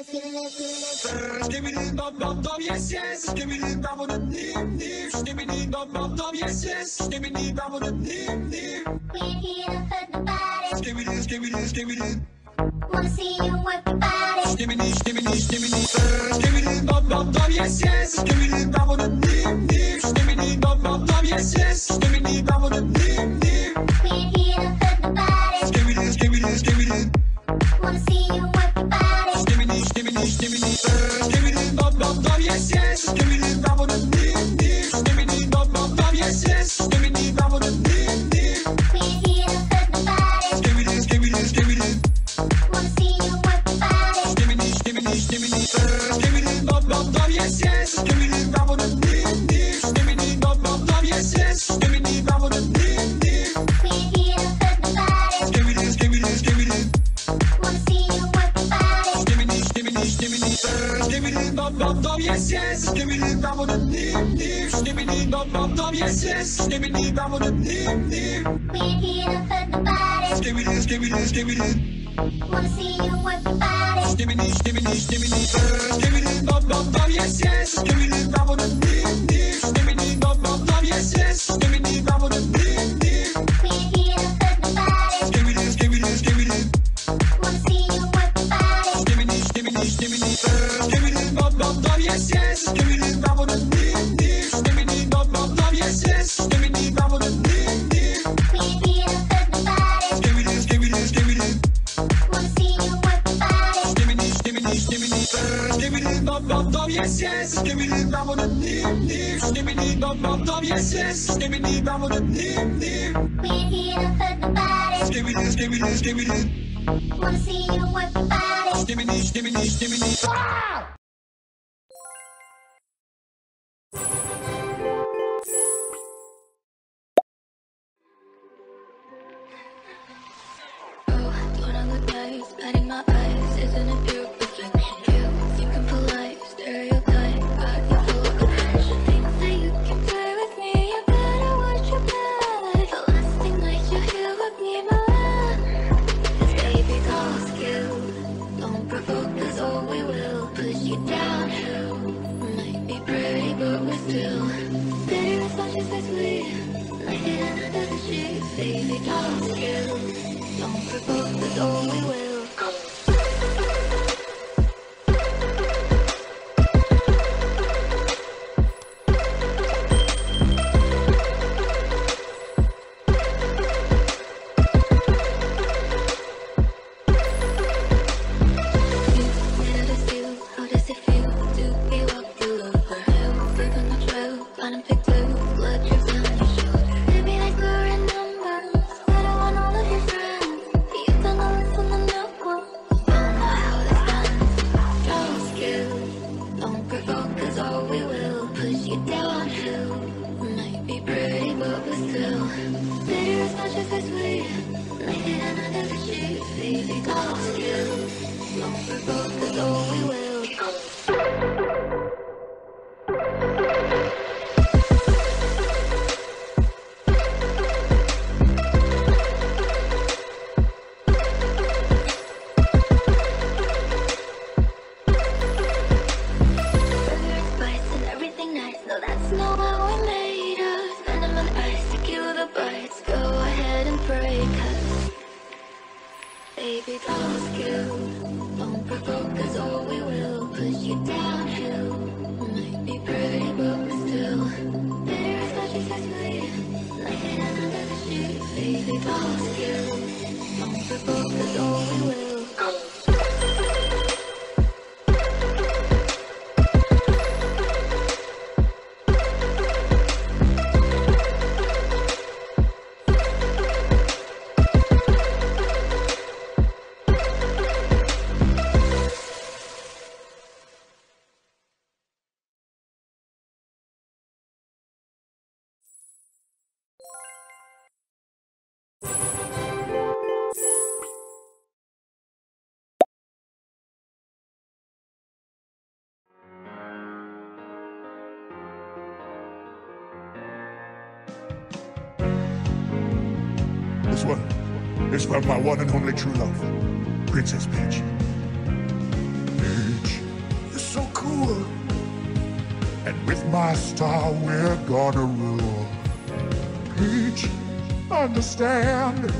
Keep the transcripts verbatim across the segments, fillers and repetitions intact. Wanna see you work your body. Stimini, stimini, stimini. Stimini, bob, bob, bob, yes, yes. Stimini, bob, bob, nim, nim. Stimini, bob, bob, bob, yes, yes. Stimini, bob, bob, nim, nim. We're here to hurt the body. Stimini, stimini, stimini. Wanna see you work your body. Stimini, stimini, stimini. Stimini, bob, bob, bob, yes, yes. Stimini, bob, bob, nim, nim. Stimini, bob, bob, bob, yes, yes. Stimini, bob, bob, nim, nim. We're here to hurt the body. Stimini, stimini, stimini. Wanna see you work your body. Stimini, stimini, stimini. Stimini, bob, bob, bob, yes, yes. Stimini, bob, bob, nim, nim. Stimini, bob, bob, bob, yes, yes. Stimini, bob, bob, nim, nim. We're here to hurt the body. Stimini, stimini, stimini. Wanna see you work your body. Stimini, stimini, stimini. Stimini, bob, bob, bob, yes, yes. Stimini, bob, bob, nim, nim. Stimini, bob, bob, bob, yes, yes. Stimini, bob, bob, nim, nim. We're here to hurt the body. Stimini, stimini, stimini. Wanna see you work your body. Stimini, stimini, stimini. Stimini, bob, bob, bob, yes, yes. Stimini, bob, bob, nim, nim. Stimini, bob, bob, bob, yes, yes. Stimini, bob, bob, nim, nim. We're here to hurt the body. Stimini, stimini, stimini. Wanna see you work your body. Stimini, stimini, stimini. Stimini, bob, bob, bob, yes, yes. Stimini, bob, bob, nim, nim. Stimini, bob, bob, bob, yes, yes. Stimini, bob, bob, nim, nim. We're here to hurt the body. Stimini, stimini, stimini. Wanna see you work your body. Stimini, stimini, stimini. Stimini, bob, bob, bob, yes, yes. Stimini, bob, bob, nim, nim. Stimini, bob, bob, bob, yes, yes. Stimini, bob, bob, nim, nim. We're here to hurt the body. Stimini, stimini, stimini. Wanna see you work your body. Stimini, stimini, stimini. Ah! Light in my eyes, isn't it beautiful? This one is for my one and only true love, Princess Peach. cool. And with my star, we're gonna rule. Peach, understand,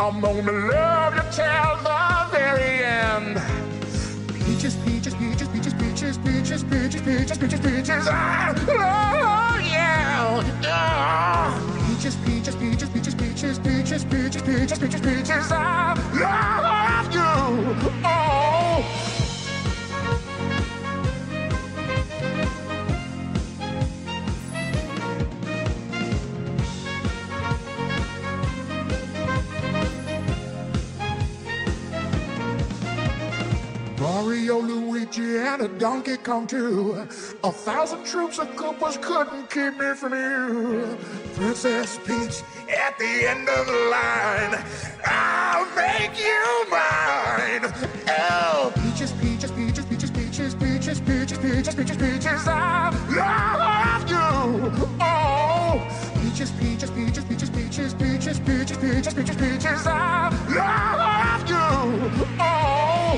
I'm gonna love you till the very end. Peaches, peaches, peaches, peaches, peaches, peaches, peaches, peaches, peaches, peaches, ah, oh yeah, ah. Peaches, peaches, peaches, peaches, peaches, peaches, peaches, peaches, peaches, peaches, I love you, oh. Rio, Luigi, and a Donkey Kong too. A thousand troops of Koopas couldn't keep me from you. Princess Peach, at the end of the line, I'll make you mine. Oh, peaches, peaches, peaches, peaches, peaches, peaches, peaches, peaches, peaches, peaches, I love you. Oh, peaches, peaches, peaches, peaches, peaches, peaches, peaches, peaches, peaches, peaches, I love you. Oh.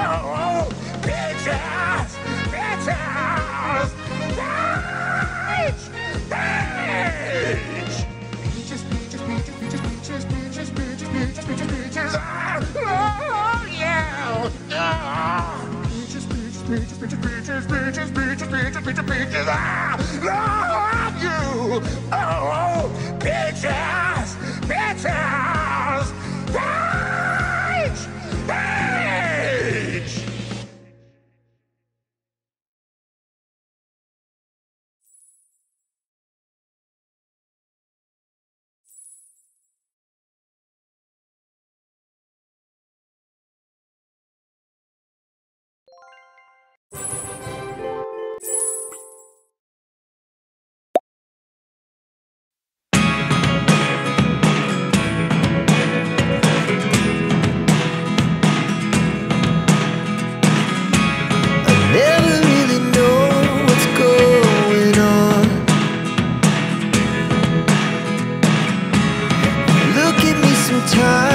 Oh, Peaches! Peaches! Peach! Peaches, peaches, peaches, peaches, peaches, peaches, peaches, peaches, peaches, peaches, oh yeah! Peaches, peaches, peaches, peaches, peaches, peaches, peaches, peaches, peaches, peaches, I love you! Oh, Peaches! Peaches! Peach! Time.